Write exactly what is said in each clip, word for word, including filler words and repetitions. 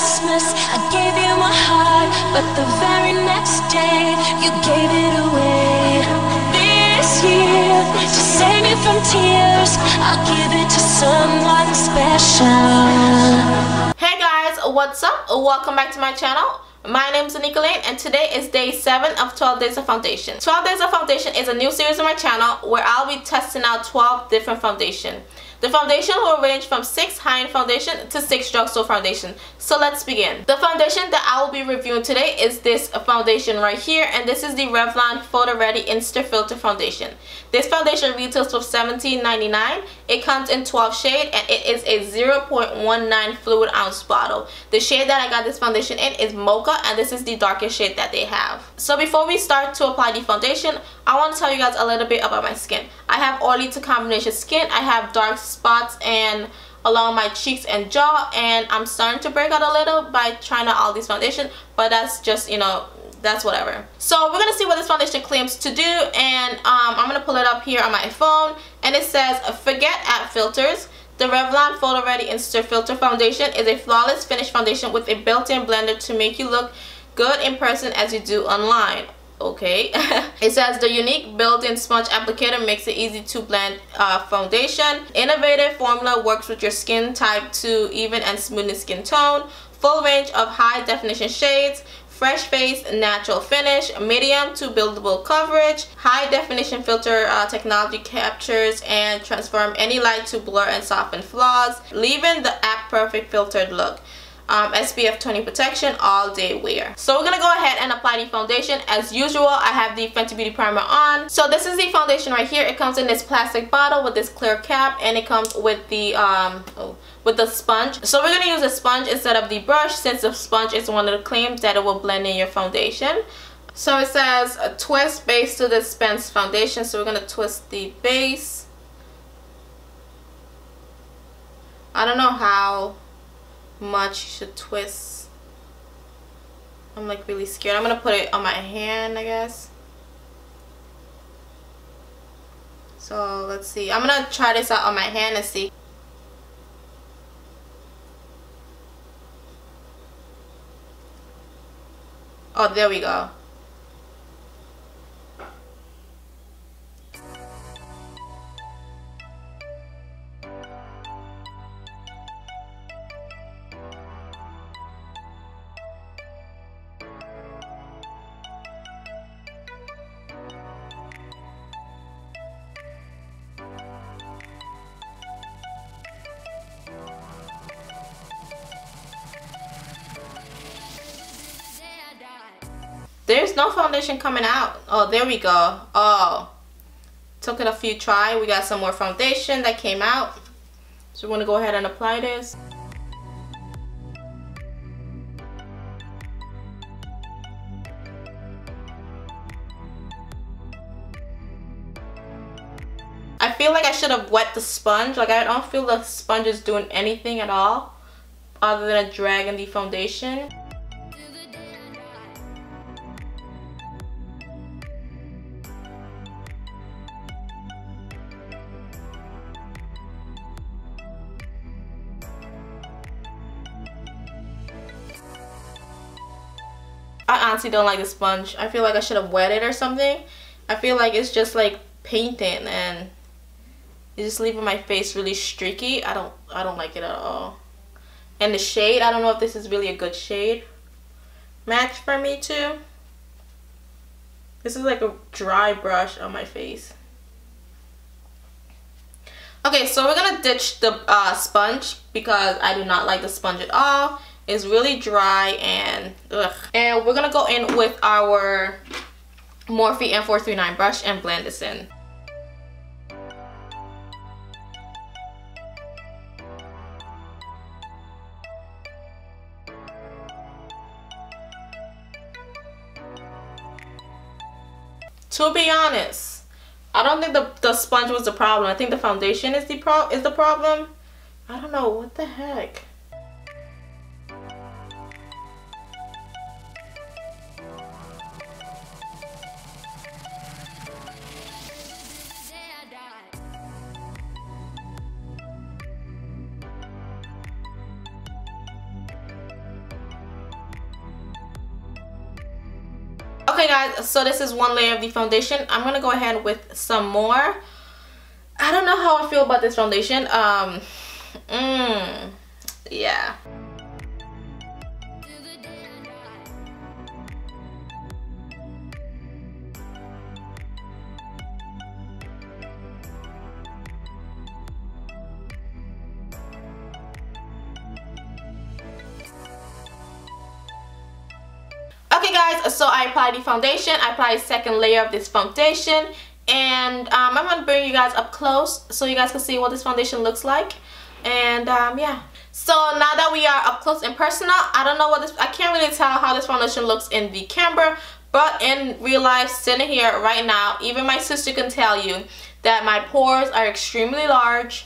Christmas, I gave you my heart, but the very next day, you gave it away. This year, to save me from tears, I'll give it to someone special. Hey guys, what's up? Welcome back to my channel. My name is Onica Layne and today is day seven of twelve days of foundation. twelve days of foundation is a new series on my channel where I'll be testing out twelve different foundation. The foundation will range from six high-end foundation to six drugstore foundation. So let's begin. The foundation that I will be reviewing today is this foundation right here, and this is the Revlon PhotoReady Insta-Filter Foundation. This foundation retails for seventeen ninety-nine. It comes in twelve shade and it is a zero point one nine fluid ounce bottle. The shade that I got this foundation in is Mocha, and this is the darkest shade that they have. So before we start to apply the foundation, I want to tell you guys a little bit about my skin. I have oily to combination skin. I have dark skin spots and along my cheeks and jaw, and I'm starting to break out a little by trying out all these foundation, but that's just, you know, that's whatever. So we're gonna see what this foundation claims to do, and um, I'm gonna pull it up here on my phone, and it says forget app filters. The Revlon PhotoReady Insta Filter Foundation is a flawless finish foundation with a built-in blender to make you look good in person as you do online. Okay. It says the unique built-in sponge applicator makes it easy to blend uh, foundation. Innovative formula works with your skin type to even and smoothen skin tone. Full range of high definition shades. Fresh face, natural finish, medium to buildable coverage. High definition filter uh, technology captures and transforms any light to blur and soften flaws, leaving the app perfect filtered look. Um, S P F twenty protection, all day wear. So we're gonna go ahead and apply the foundation. As usual, I have the Fenty Beauty primer on. So this is the foundation right here. It comes in this plastic bottle with this clear cap, and it comes with the um oh, with the sponge. So we're gonna use a sponge instead of the brush, since the sponge is one of the claims that it will blend in your foundation. So it says a twist base to dispense foundation. So we're gonna twist the base. I don't know how much you should twist. I'm like really scared. I'm gonna put it on my hand, I guess. So let's see. I'm gonna try this out on my hand and see. Oh, there we go. There's no foundation coming out. Oh, there we go. Oh, took it a few try. We got some more foundation that came out. So we're gonna go ahead and apply this. I feel like I should have wet the sponge. Like, I don't feel the sponge is doing anything at all other than dragging the foundation. I honestly don't like the sponge. I feel like I should have wet it or something. I feel like it's just like painting and it's just leaving my face really streaky. I don't I don't like it at all. And the shade, I don't know if this is really a good shade match for me too. This is like a dry brush on my face. Okay, so we're gonna ditch the uh, sponge because I do not like the sponge at all. It's really dry and ugh. And we're gonna go in with our Morphe M four thirty-nine brush and blend this in. To be honest, I don't think the, the sponge was the problem. I think the foundation is the pro is the problem. I don't know what the heck. Okay guys, so this is one layer of the foundation. I'm gonna go ahead with some more. I don't know how I feel about this foundation. Um, mm, yeah. Okay guys, so I applied the foundation. I applied the second layer of this foundation, and um, I'm gonna bring you guys up close so you guys can see what this foundation looks like. And um, yeah, so now that we are up close and personal, I don't know what this, I can't really tell how this foundation looks in the camera, but in real life, sitting here right now, even my sister can tell you that my pores are extremely large.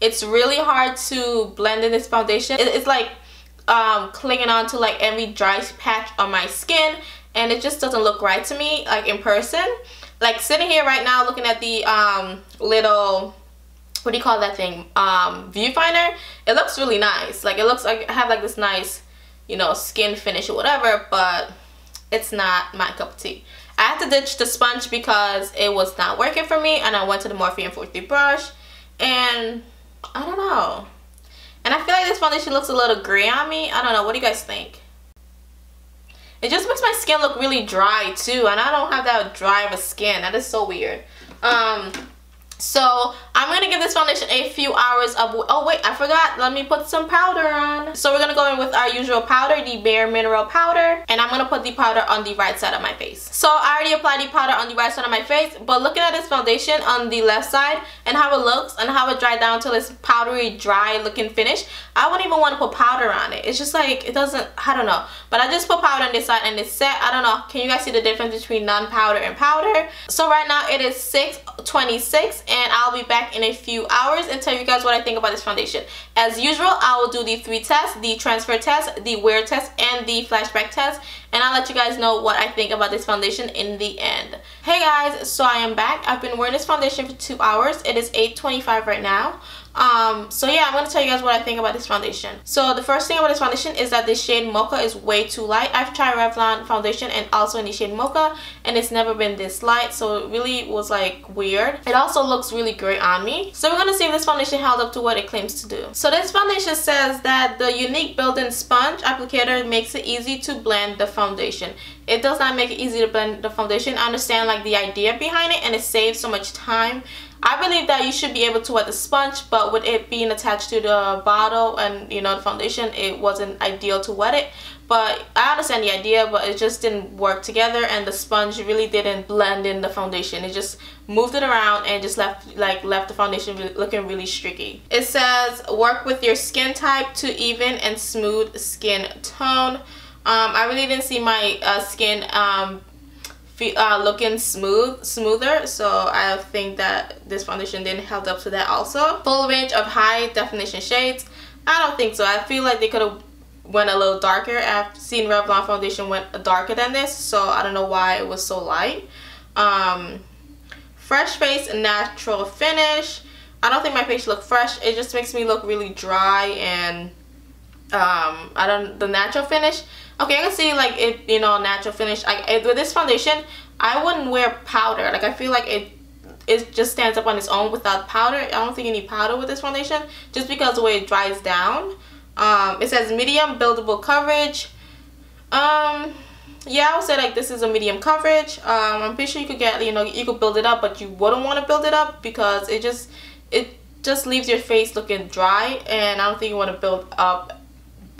It's really hard to blend in this foundation. It, it's like um clinging on to like every dry patch on my skin, and it just doesn't look right to me, like in person. Like sitting here right now looking at the um little, what do you call that thing, um viewfinder, it looks really nice. Like it looks like I have like this nice, you know, skin finish or whatever, but it's not my cup of tea. I had to ditch the sponge because it was not working for me, and I went to the Morphe M four thirty-nine brush, and I don't know. And I feel like this foundation looks a little gray on me. I don't know. What do you guys think? It just makes my skin look really dry too. And I don't have that dry of a skin. That is so weird. Um, so I'm going to give this foundation a few hours of... Oh wait, I forgot. Let me put some powder on. So we're going to go in with our usual powder, the Bare Mineral powder. And I'm going to put the powder on the right side of my face. So I already applied the powder on the right side of my face. But looking at this foundation on the left side and how it looks and how it dried down to this powdery, dry looking finish, I wouldn't even want to put powder on it. It's just like, it doesn't, I don't know. But I just put powder on this side and it's set. I don't know. Can you guys see the difference between non-powder and powder? So right now it is six twenty-six. And I'll be back in a few hours and tell you guys what I think about this foundation. As usual, I will do the three tests, the transfer test, the wear test, and the flashback test. And I'll let you guys know what I think about this foundation in the end. Hey guys, so I am back. I've been wearing this foundation for two hours. It is eight twenty-five right now. Um, so yeah, I'm going to tell you guys what I think about this foundation. So the first thing about this foundation is that the shade Mocha is way too light. I've tried Revlon foundation and also in the shade Mocha, and it's never been this light, so it really was like weird. It also looks really great on me. So we're going to see if this foundation held up to what it claims to do. So this foundation says that the unique built-in sponge applicator makes it easy to blend the foundation. It does not make it easy to blend the foundation. I understand like the idea behind it, and it saves so much time. I believe that you should be able to wet the sponge, but with it being attached to the bottle and, you know, the foundation, it wasn't ideal to wet it. But I understand the idea, but it just didn't work together, and the sponge really didn't blend in the foundation. It just moved it around and just left like left the foundation really, looking really streaky. It says work with your skin type to even and smooth skin tone. Um, I really didn't see my uh, skin um, Uh, looking smooth smoother, so I think that this foundation didn't hold up to that. Also, full range of high definition shades, I don't think so. I feel like they could have went a little darker. I've seen Revlon foundation went darker than this, so I don't know why it was so light. Um, fresh face, natural finish. I don't think my face looked fresh. It just makes me look really dry, and um, I don't the natural finish. Okay, I can see like it, you know, natural finish. I, it, with this foundation, I wouldn't wear powder. Like I feel like it, it just stands up on its own without powder. I don't think you need powder with this foundation, just because the way it dries down. Um, it says medium buildable coverage. Um, yeah, I would say like this is a medium coverage. Um, I'm pretty sure you could get, you know, you could build it up, but you wouldn't want to build it up because it just, it just leaves your face looking dry, and I don't think you want to build up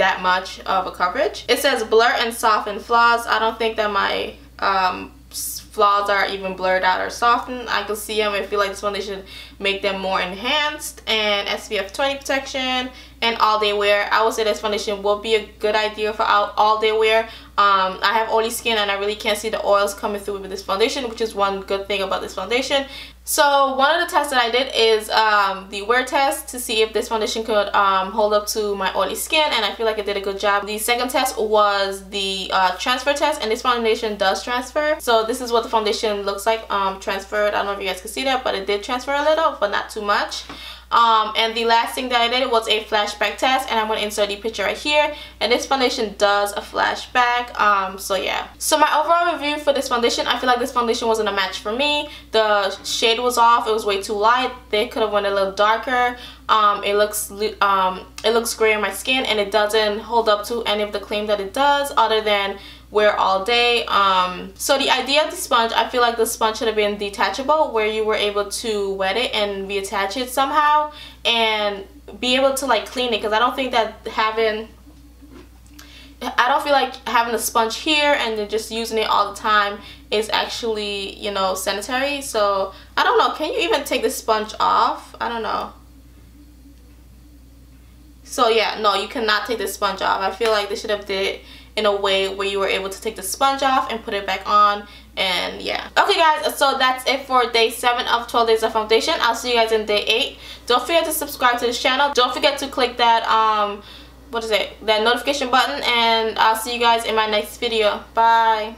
that much of a coverage. It says blur and soften flaws. I don't think that my um, flaws are even blurred out or softened. I can see them. I feel like this foundation make them more enhanced, and S P F twenty protection and all day wear. I would say this foundation will be a good idea for all, all day wear. Um, I have oily skin and I really can't see the oils coming through with this foundation, which is one good thing about this foundation. So one of the tests that I did is um, the wear test to see if this foundation could um, hold up to my oily skin, and I feel like it did a good job. The second test was the uh, transfer test, and this foundation does transfer. So this is what the foundation looks like um, transferred. I don't know if you guys can see that, but it did transfer a little, but not too much. Um, and the last thing that I did was a flashback test, and I'm going to insert the picture right here. And this foundation does a flashback, um, so yeah. So my overall review for this foundation, I feel like this foundation wasn't a match for me. The shade was off, it was way too light, they could have went a little darker. Um, it looks um, it looks gray on my skin, and it doesn't hold up to any of the claim that it does other than wear all day. Um, so the idea of the sponge, I feel like the sponge should have been detachable, where you were able to wet it and reattach it somehow and be able to like clean it, because I don't think that having I don't feel like having a sponge here and then just using it all the time is actually, you know, sanitary. So I don't know, can you even take the sponge off? I don't know. So yeah, no, you cannot take the sponge off. I feel like they should have did it in a way where you were able to take the sponge off and put it back on, and yeah. Okay guys, so that's it for day seven of twelve days of foundation. I'll see you guys in day eight. Don't forget to subscribe to this channel. Don't forget to click that, um, what is it? That notification button, and I'll see you guys in my next video. Bye.